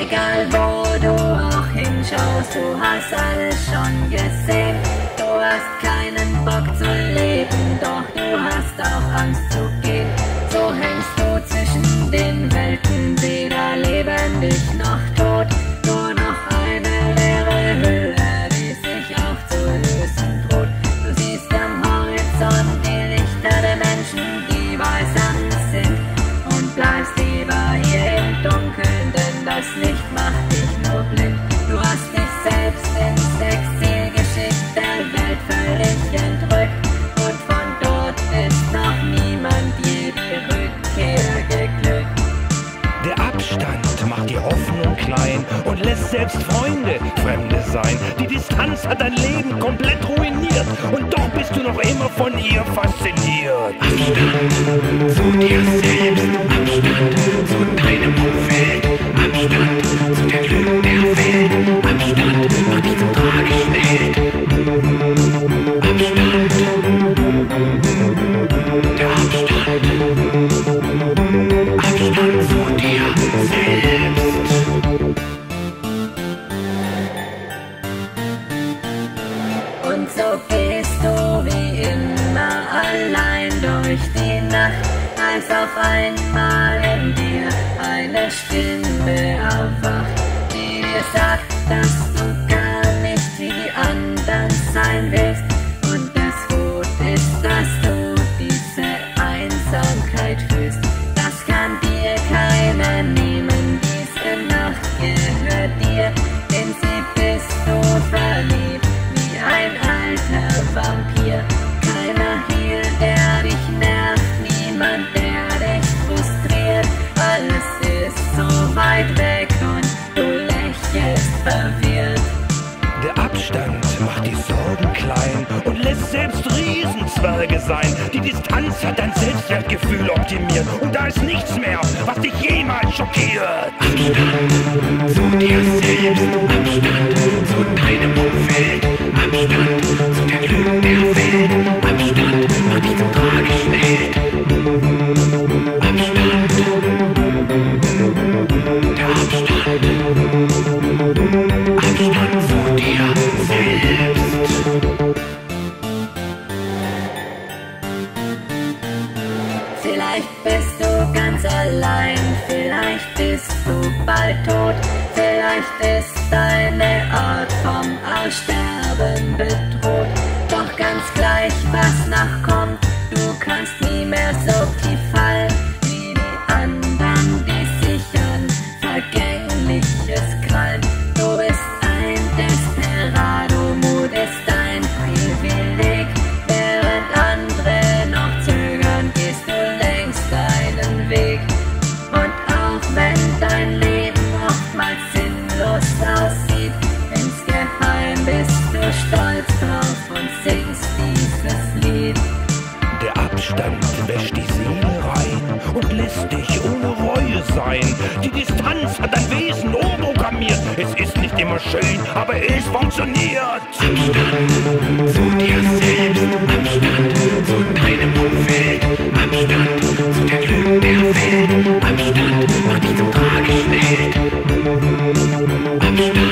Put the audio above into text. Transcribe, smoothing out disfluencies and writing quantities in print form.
Egal wo du auch hinschaust, du hast alles schon gesehen. Du hast keinen Bock zu leben, doch du hast auch Angst zu gehen. So hängst du zwischen den Welten, weder lebendig noch tot. Nur noch eine leere Hülle, die sich aufzulösen droht. Du siehst am Horizont die Lichter der Menschen, die weiß anders sind. Und bleibst lieber hier im Dunkeln, denn das Licht macht dich nur blind. Du hast dich selbst ins Exil geschickt, der Welt völlig entrückt. Und von dort ist noch niemand jede Rückkehr geglückt. Der Abstand macht die Hoffnung klein und lässt selbst Freunde Fremde sein. Die Distanz hat dein Leben komplett ruiniert und doch bist du noch immer von ihr fasziniert. Abstand zu dir selbst, Abstand zu deinem Umfeld, Abstand zu den Lügen der Welt, Abstand macht dich zum tragischen Held. Abstand, der Abstand, Abstand zu dir selbst. Und so gehst du wie immer allein durch die Nacht, als auf einmal in dir eine Stimme aufwacht, die dir sagt, dass du gar nicht wie die anderen sein willst. Und das Gute ist, dass du diese Einsamkeit fühlst. Das kann dir keiner nehmen, diese Nacht gehört dir, denn sie bist du verliebt wie ein alter Vampir. Keiner hier, der dich nervt, niemand, der dich frustriert. Alles ist so weit weg und du lächelst verwirrt. Der Abstand macht die Sorgen klein und lässt selbst Riesenzwerge sein. Die Distanz hat dein Selbstwertgefühl optimiert und da ist nichts mehr, was dich jemals schockiert. Abstand zu dir selbst, Abstand zu deinem Umfeld, Abstand zu den Lügen der Welt, Abstand macht dich zum tragischen Held. Abstand, der Abstand, Abstand zu dir selbst. Vielleicht bist du ganz allein, vielleicht bist du bald tot, vielleicht ist deine Art vom Aussterben bedroht. Doch ganz gleich, was nachkommt, du kannst nie mehr so tief fallen wie die anderen, die sich an Vergängliches krallen. Du bist ein Desperado, Mut ist dein Privileg. Während andere noch zögern, gehst du längst deinen Weg. Und auch wenn dein Leben oftmals sinnlos aussieht, insgeheim bist du stolz drauf und singst dieses Lied. Der Abstand wäscht die Seele rein und lässt dich ohne Reue sein. Die Distanz hat dein Wesen umprogrammiert. Es ist nicht immer schön, aber es funktioniert. Abstand zu dir selbst, Abstand zu deinem Umfeld, Abstand zu den Lügen der Welt, Abstand macht dich zum tragischen Held. Abstand.